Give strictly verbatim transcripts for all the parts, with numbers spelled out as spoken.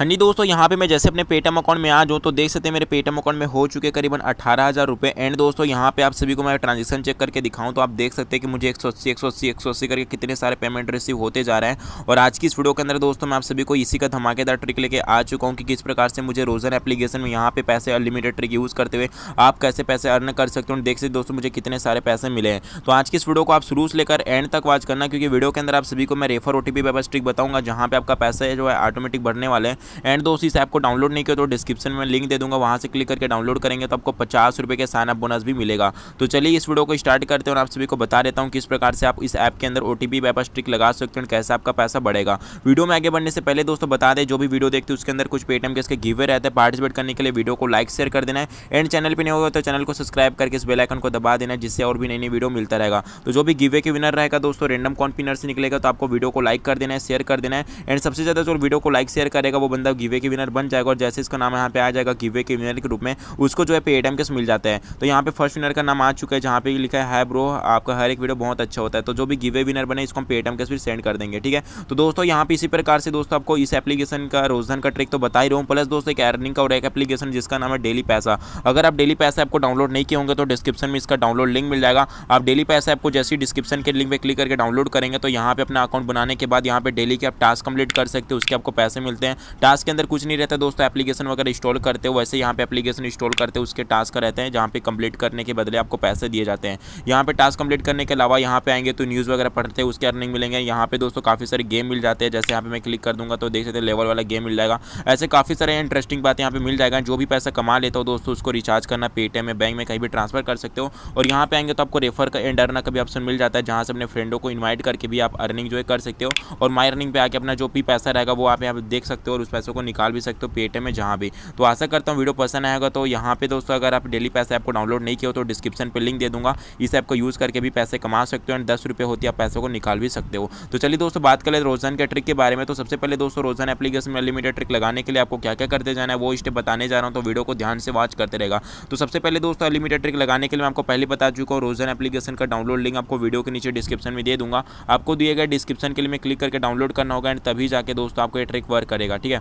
हाँ जी दोस्तों, यहाँ पे मैं जैसे अपने पेटीएम अकाउंट में आ जाऊँ तो देख सकते हैं मेरे पेटीएम अकाउंट में हो चुके करीबन अठारह हज़ार रुपये। एंड दोस्तों यहाँ पे आप सभी को मैं ट्रांजेक्शन चेक करके दिखाऊं तो आप देख सकते हैं कि मुझे एक सौ अस्सी एक सौ अस्सी एक सौ अस्सी करके कितने सारे पेमेंट रिसीव होते जा रहे हैं। और आज की इस वीडियो के अंदर दोस्तों मैं आप सभी को इसी का धमाकेदार ट्रिक लेके आ चुका हूँ कि किस प्रकार से मुझे रोज़धन एप्लीकेशन में यहाँ पे पैसे अनलिमिटेड ट्रिक यूज़ करते हुए आप कैसे पैसे अर्न कर सकते हो। देख सकते दोस्तों मुझे कितने सारे पैसे मिले हैं। तो आज की इस वीडियो को आप शुरू से लेकर एंड तक वॉच करना, क्योंकि वीडियो के अंदर आप सभी को मैं रेफर ओटीपी वापस ट्रिक बताऊँगा जहाँ पे आपका पैसा जो है ऑटोमेटिक बढ़ने वाले हैं। एंड दोस्त इस ऐप को डाउनलोड नहीं किया तो डिस्क्रिप्शन में लिंक दे दूंगा, वहां से क्लिक करके डाउनलोड करेंगे तो आपको पचास रुपये के साइनअप बोनस भी मिलेगा। तो चलिए इस वीडियो को स्टार्ट करते हैं और आप सभी को बता देता हूं किस प्रकार से आप इस ऐप के अंदर ओटीपी वापस ट्रिक लगा सकते हो, कैसे आपका पैसा बढ़ेगा। वीडियो में आगे बढ़ने से पहले दोस्तों बता दें जो भी वीडियो देखते हैं उसके अंदर कुछ पेटीएम के इसके गिवे रहते हैं। पार्टिसिपेट करने के लिए वीडियो को लाइक शेयर कर देना है। एंड चैनल पर नहीं होगा तो चैनल को सब्सक्राइब करके इस बेल आइकन को दबा देना, जिससे और भी नई नई वीडियो मिलता रहेगा। तो जो भी गिवे के विनर रहेगा दोस्तों रैंडम कौन विनर से निकलेगा, तो आपको वीडियो को लाइक कर देना है, शेयर कर देना है। एंड सबसे ज्यादा जो वीडियो को लाइक शेयर करेगा वो बंदा गिवे के विनर बन जाएगा। और जैसे इसका नाम यहाँ पे आ जाएगा गिवे के विनर के रूप में, उसको जो है पेटीएम कैश मिल जाता है। तो यहाँ पे फर्स्ट विनर का नाम आ चुका है, जहाँ पे लिखा है ब्रो आपका हर एक वीडियो बहुत अच्छा होता है। तो जो भी गिवे विनर बने इसको हम पेटीएम कैश भी सेंड कर देंगे, ठीक है। तो दोस्तों यहाँ पे इसी प्रकार से दोस्तों आपको इस एप्लीकेशन का रोज़धन का ट्रिक तो बता ही रहा हूँ, प्लस दोस्तों एक अर्निंग का और एक एप्लीकेशन जिसका नाम है डेली पैसा। अगर आप डेली पैसा आपको डाउनलोड नहीं किए होंगे तो डिस्क्रिप्शन में इसका डाउनलोड लिंक मिल जाएगा। आप डेली पैसा आपको जैसे डिस्क्रिप्शन के लिंक पर क्लिक करके डाउनलोड करेंगे तो यहाँ पे अपना अकाउंट बनाने के बाद यहाँ पे डेली के आप टास्क कंप्लीट कर सकते हो, उसके आपको पैसे मिलते हैं। टास्क के अंदर कुछ नहीं रहता दोस्तों, एप्लीकेशन वगैरह इंस्टॉल करते हो वैसे यहाँ पे एप्लीकेशन इंस्टॉल करते हो उसके टास्क रहते हैं, जहाँ पे कंप्लीट करने के बदले आपको पैसे दिए जाते हैं। यहाँ पे टास्क कंप्लीट करने के अलावा यहाँ पे आएंगे तो न्यूज़ वगैरह पढ़ते हैं उसके अर्निंग मिलेंगे। यहाँ पे दोस्तों काफ़ी सारे गेम मिल जाते हैं, जैसे यहाँ पे मैं क्लिक कर दूँगा तो देख सकते हैं लेवल वाला गेम मिल जाएगा। ऐसे काफ़ी सारे इंटरेस्टिंग बातें यहाँ पे मिल जाएगा। जो भी पैसा कमा लेता हो दोस्तों उसको रिचार्ज करना, पेटीएम में, बैंक में कहीं भी ट्रांसफर कर सकते हो। और यहाँ पे आएंगे तो आपको रेफर का एंड अर्न का भी ऑप्शन मिल जाता है, जहाँ से अपने फ्रेंडों को इन्वाइट करके भी आप अर्निंग जो है कर सकते हो। और माई अर्निंग पे आके अपना जो भी पैसा रहेगा वो आप यहाँ पे देख सकते हो और उस पैसों को निकाल भी सकते हो पेटीएम में जहाँ भी। तो आशा करता हूँ वीडियो पसंद आएगा। तो यहाँ पे दोस्तों अगर आप डेली पैसा ऐप को डाउनलोड नहीं किया हो तो डिस्क्रिप्शन पे लिंक दे दूंगा, इस ऐप को यूज़ करके भी पैसे कमा सकते हो। एंड दस रुपये होती है आप पैसों को निकाल भी सकते हो। तो चलिए दोस्तों बात कर ले रोज़धन के ट्रिक के बारे में। तो सबसे पहले दोस्तों रोज़धन एप्लीकेशन में अनलिमिटेड ट्रिक लगाने के लिए आपको क्या क्या करते जाना है वो स्टेप बताने जा रहा हूँ, तो वीडियो को ध्यान से वॉच करते रहेगा। तो सबसे पहले दोस्तों अनलिमिटेड ट्रिक लगाने के लिए आपको पहले बता चुका हूँ रोज़धन एप्लीकेशन का डाउनलोड लिंक आपको वीडियो के नीचे डिस्क्रिप्शन में दे दूंगा। आपको दिए गए डिस्क्रिप्शन के लिए क्लिक करके डाउनलोड करना होगा, एंड तभी जाके दोस्तों आपको ये ट्रिक वर्क करेगा, ठीक है।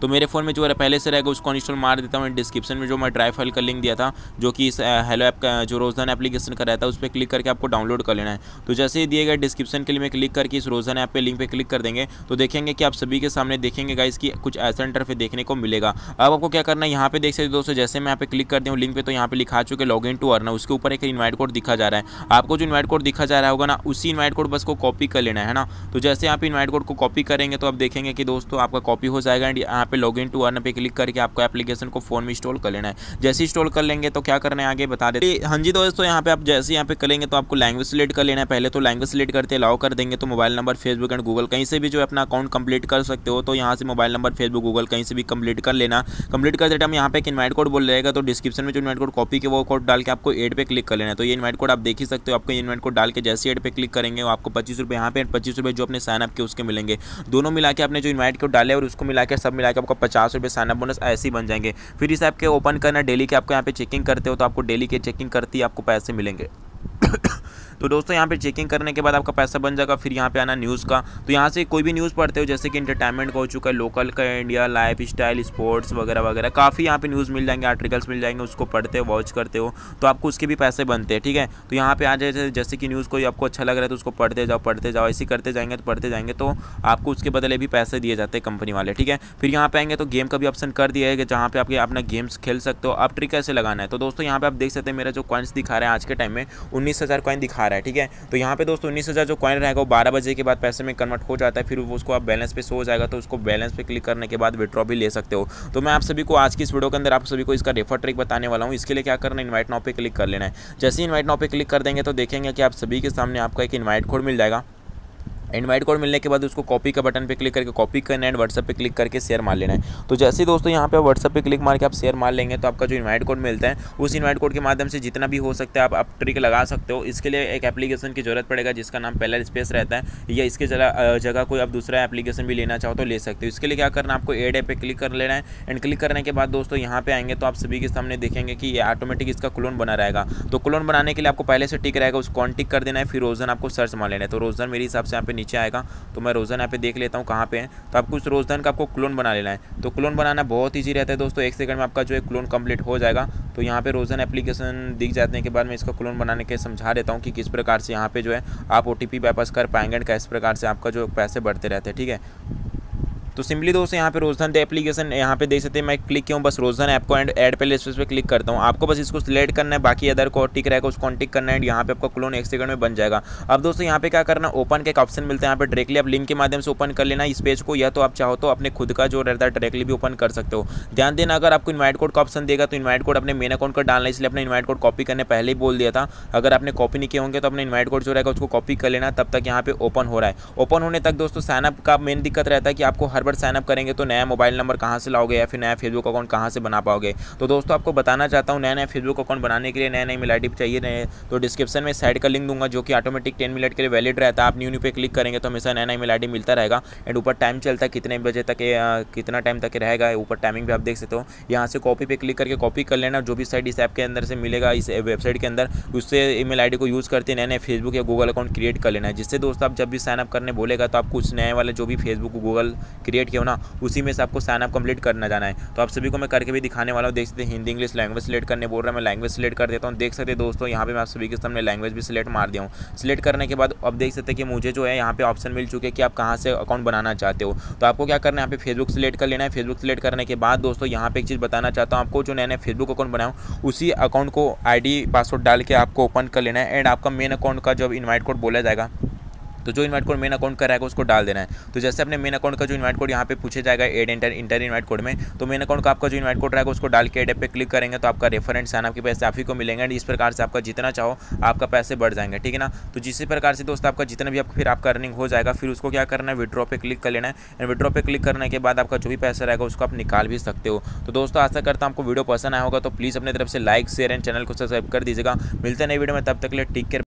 तो मेरे फ़ोन में जो है पहले से रहेगा उसको इंस्टॉल मार देता हूँ। डिस्क्रिप्शन में जो मैं ड्राइव फाइल का लिंक दिया था जो कि इस हेलो ऐप का जो रोज़धन एप्लीकेशन का रहता है उस पर क्लिक करके आपको डाउनलोड कर लेना है। तो जैसे ही दिए गए डिस्क्रिप्शन के लिए मैं क्लिक करके इस रोज़धन ऐप पे लिंक पे क्लिक कर देंगे तो देखेंगे कि आप सभी के सामने देखेंगे गाइस कि कुछ ऐसा इंटरफेस देखने को मिलेगा। अब आपको क्या करना है, यहाँ पे देख सकते दोस्तों जैसे मैं यहाँ पे क्लिक करती हूँ लिंक पर तो यहाँ पे लिखा चुके लॉग इन टू अर्न, उसके ऊपर एक इन्वाइट कोड दिखा जा रहा है। आपको जो इन्वाइट कोड दिखा जा रहा होगा ना उसी इन्वाइट कोड बस को कॉपी कर लेना है ना। तो जैसे आप इन्वाइट कोड को कॉपी करेंगे तो आप देखेंगे कि दोस्तों आपका कॉपी हो जाएगा। एंड पे लॉगिन टू अर्न पे क्लिक करके आपको एप्लीकेशन को फोन में इंस्टॉल कर लेना है। जैसे इंस्टॉल कर लेंगे तो क्या करना है आगे बता देते हैं। हाँ जी दोस्तों यहाँ पे आप जैसे यहाँ पे करेंगे तो आपको लैंग्वेज सिलेक्ट कर लेना है। पहले तो लैंग्वेज सिलेक्ट करते अलाउ कर देंगे तो mobile number, Facebook and Google कहीं से भी जो अपना अकाउंट कंप्लीट कर सकते हो। तो यहाँ से मोबाइल नंबर, फेसबुक, गूगल कहीं से भी कंप्लीट कर लेना। कंप्लीट कर देते हम यहाँ पे एक इन्वाइट कोड बोल रहेगा, तो डिस्क्रिप्शन में जो इन्वाइट कोड कॉपी के वो कोड डाल के आपको एड पे क्लिक कर लेना है। तो ये इन्वाइट कोड आप देख ही सकते हो। आपको इन्वाइट कोड डाल के जैसे एड पे क्लिक करेंगे आपको पच्चीस रुपये यहाँ पे पच्चीस रुपये जो अपने साइनअप के उसके मिलेंगे। दोनों मिला के आपने जो इन्वाइट कोड डाले और उसको मिला के सब मिला आपका पचास रुपये साइनअप बोनस ऐसे ही बन जाएंगे। फिर इस ऐप के ओपन करना, डेली के आपको यहाँ पे चेकिंग करते हो तो आपको डेली के चेकिंग करती ही आपको पैसे मिलेंगे। तो दोस्तों यहाँ पे चेकिंग करने के बाद आपका पैसा बन जाएगा। फिर यहाँ पे आना न्यूज़ का, तो यहाँ से कोई भी न्यूज़ पढ़ते हो जैसे कि इंटरटेनमेंट का हो चुका है, लोकल का, इंडिया, लाइफ स्टाइल, स्पोर्ट्स वगैरह वगैरह काफ़ी यहाँ पे न्यूज़ मिल जाएंगे, आर्टिकल्स मिल जाएंगे। उसको पढ़ते हो, वॉच करते हो तो आपको उसके भी पैसे बनते हैं, ठीक है। तो यहाँ पे आ जाए जैसे कि न्यूज़ कोई आपको अच्छा लग रहा है तो उसको पढ़ते जाओ पढ़ते जाओ ऐसे करते जाएंगे तो पढ़ते जाएंगे तो आपको उसके बदले भी पैसे दिए जाते हैं कंपनी वाले, ठीक है। फिर यहाँ पर आएंगे तो गेम का भी ऑप्शन कर दिया है जहाँ पर आपके अपना गेम्स खेल सकते हो। आप ट्रिक कैसे लगाना है तो दोस्तों यहाँ पर आप देख सकते हैं मेरा जो कॉइन्स दिखा रहा है आज के टाइम में उन्नीस हज़ार कॉइन दिखा है, ठीक है। तो यहाँ पे दोस्तों उन्नीस हज़ार जो कॉइन रहेगा वो बारह बजे के बाद पैसे में कन्वर्ट हो जाता है। फिर वो उसको आप बैलेंस पे सो जाएगा तो उसको बैलेंस पे क्लिक करने के बाद विड्रॉ भी ले सकते हो। तो मैं आप सभी को आज की इस वीडियो के अंदर आप सभी को इसका रेफर ट्रिक बताने वाला हूँ। इसके लिए क्या करना है, इन्वाइट नाउ पे क्लिक कर लेना है। जैसे ही इन्वाइट नाउ पे क्लिक कर देंगे तो देखेंगे कि आप सभी के सामने आपका एक इन्वाइट कोड मिल जाएगा। इन्वाइट कोड मिलने के बाद उसको कॉपी का बटन पे क्लिक करके कॉपी करना है, व्हाट्सएप पे क्लिक करके शेयर मार लेना है। तो जैसे ही दोस्तों यहाँ पे व्हाट्सएप पे क्लिक मार के आप शेयर मार लेंगे तो आपका जो इन्वाइट कोड मिलता है उस इन्वाइट कोड के माध्यम से जितना भी हो सकता है आप, आप ट्रिक लगा सकते हो। इसके लिए एक एप्लीकेशन की जरूरत पड़ेगा जिसका नाम पहला स्पेस रहता है, या इसके जगह कोई आप दूसरा एप्लीकेशन भी लेना चाहो तो ले सकते हो। इसके लिए क्या करना, आपको एड ऐप पे क्लिक कर लेना है। एंड क्लिक करने के बाद दोस्तों यहाँ पे आएंगे तो आप सभी के सामने देखेंगे कि ये ऑटोमेटिक इसका क्लोन बना रहेगा। तो क्लोन बनाने के लिए आपको पहले से टिक रहेगा उसको टिक कर देना है। फिर रोज़धन आपको सर्च मार लेना है। तो रोज़धन मेरे हिसाब से यहाँ पे नीचे आएगा। तो मैं रोज़धन यहाँ पे देख लेता हूँ कहाँ पे है। तो आपको उस रोज़धन का आपको क्लोन बना लेना है। तो क्लोन बनाना बहुत ईजी रहता है दोस्तों, एक सेकंड में आपका जो है क्लोन कंप्लीट हो जाएगा। तो यहाँ पे रोज़धन एप्लीकेशन दिख जाने के बाद मैं इसका क्लोन बनाने के समझा देता हूँ कि किस प्रकार से यहाँ पर जो है आप ओ टी पी वापस कर पाएंगे एंड किस प्रकार से आपका जो पैसे बढ़ते रहते हैं। ठीक है, तो सिंपली दोस्तों यहाँ पे रोज़धन एप्लीकेशन यहाँ पे देख सकते हैं। मैं क्लिक किया हूँ बस रोज़धन ऐप को एंड ऐड प्ले स्टोर पे क्लिक करता हूँ। आपको बस इसको सिलेक्ट करना है, बाकी अदर को टिक रहेगा उसको कॉन्टिक करना है एंड यहाँ पे आपका क्लोन एक सेकंड में बन जाएगा। अब दोस्तों यहाँ पे क्या करना, ओपन का एक ऑप्शन मिलता है, यहाँ पे डायरेक्टली आप लिंक के माध्यम से ओपन कर लेना इस पेज को, या तो आप चाहो तो अपने खुद का जो रहता है डायरेक्टली भी ओपन कर सकते हो। ध्यान देना, अगर आपको इन्वाइट कोड का ऑप्शन देगा तो इन्वाइट कोड अपने मेन अकाउंट का डालना, इसलिए अपने इन्वाइट कोड कॉपी करने पहले ही बोल दिया था। अगर आपने कॉपी नहीं किए होंगे तो अपने इन्वाइट कोड जो रहेगा उसको कॉपी कर लेना। तब तक यहाँ पे ओपन हो रहा है, ओपन होने तक दोस्तों साइनअप का मेन दिक्कत रहता है कि आपको हर बार साइनअप करेंगे तो नया मोबाइल नंबर कहाँ से लाओगे या फिर नया फेसबुक अकाउंट कहाँ से बना पाओगे। तो दोस्तों आपको बताना चाहता हूँ, नया नया फेसबुक अकाउंट बनाने के लिए नया नया ईमेल आईडी चाहिए नए, तो डिस्क्रिप्शन में साइड का लिंक दूंगा जो कि ऑटोमेटिक टेन मिनट के लिए वैलिड रहता है। आप न्यू न्यू पे क्लिक करेंगे तो हमेशा नया नया ईमेल आईडी मिलता रहेगा एंड ऊपर टाइम चलता है कितने बजे तक कितना टाइम तक रहेगा, ऊपर टाइमिंग भी आप देख सकते हो। यहाँ से कॉपी पे क्लिक करके कॉपी कर लेना, जो भी साइड इस ऐप के अंदर से मिलेगा इस वेबसाइट के अंदर, उससे ईमेल आईडी को यूज़ करते नए नए फेसबुक या गूगल अकाउंट क्रिएट कर लेना है, जिससे दोस्तों आप जब भी साइनअप करने बोलेगा तो आपको उस नए वाले जो भी फेसबुक गूगल क्रिएट किया हो ना उसी में से आपको साइन अप कंप्लीट करना जाना है। तो आप सभी को मैं करके भी दिखाने वाला हूँ। देख सकते हैं हिंदी इंग्लिश लैंग्वेज सिलेक्ट करने बोल रहा है, मैं लैंग्वेज सिलेक्ट कर देता हूँ। देख सकते हैं दोस्तों यहाँ पे मैं आप सभी के सामने लैंग्वेज भी सिलेक्ट मार दिया हूँ। सिलेक्ट करने के बाद अब देख सकते हैं कि मुझे जो है यहाँ पे ऑप्शन मिल चुके हैं कि आप कहाँ से अकाउंट बनाना चाहते हो। तो आपको क्या करना है, यहाँ पे फेसबुक सिलेक्ट कर लेना है। फेसबुक सिलेक्ट करने के बाद दोस्तों यहाँ पे एक चीज़ बताना चाहता हूँ आपको, जो नया नया फेसबुक अकाउंट बनाओ उसी अकाउंट को आई डी पासवर्ड डाल के आपको ओपन कर लेना है एंड आपका मेन अकाउंट का जब इन्वाइट कोड बोला जाएगा तो जो इन्वाइट कोड मेन अकाउंट का रहेगा उसको डाल देना है। तो जैसे अपने मेन अकाउंट का जो इन्वाइट कोड यहाँ पे पूछे जाएगा add enter enter invite code में, तो मेन अकाउंट का आपका जो इन्वाइट कोड रहेगा उसको डाल के एड पे क्लिक करेंगे तो आपका रेफरेंस साइन आपके पैसे आप ही को मिलेंगे एंड इस प्रकार से आपका जितना चाहो आपका पैसे बढ़ जाएंगे। ठीक है ना, तो जिस प्रकार से दोस्तों आपका जितना भी आप फिर आपका अर्निंग हो जाएगा, फिर उसको क्या करना है विड्रॉ पे क्लिक कर लेना है एंड विड्रॉ पे क्लिक करने के बाद आपका जो भी पैसा रहेगा उसको आप निकाल भी सकते हो। तो दोस्तों आशा करता हूँ आपको वीडियो पसंद आया होगा, तो प्लीज़ अपने तरफ से लाइक शेयर एंड चैनल को सब्सक्राइब कर दीजिएगा। मिलते हैं नई वीडियो में, तब तक के लिए टेक केयर।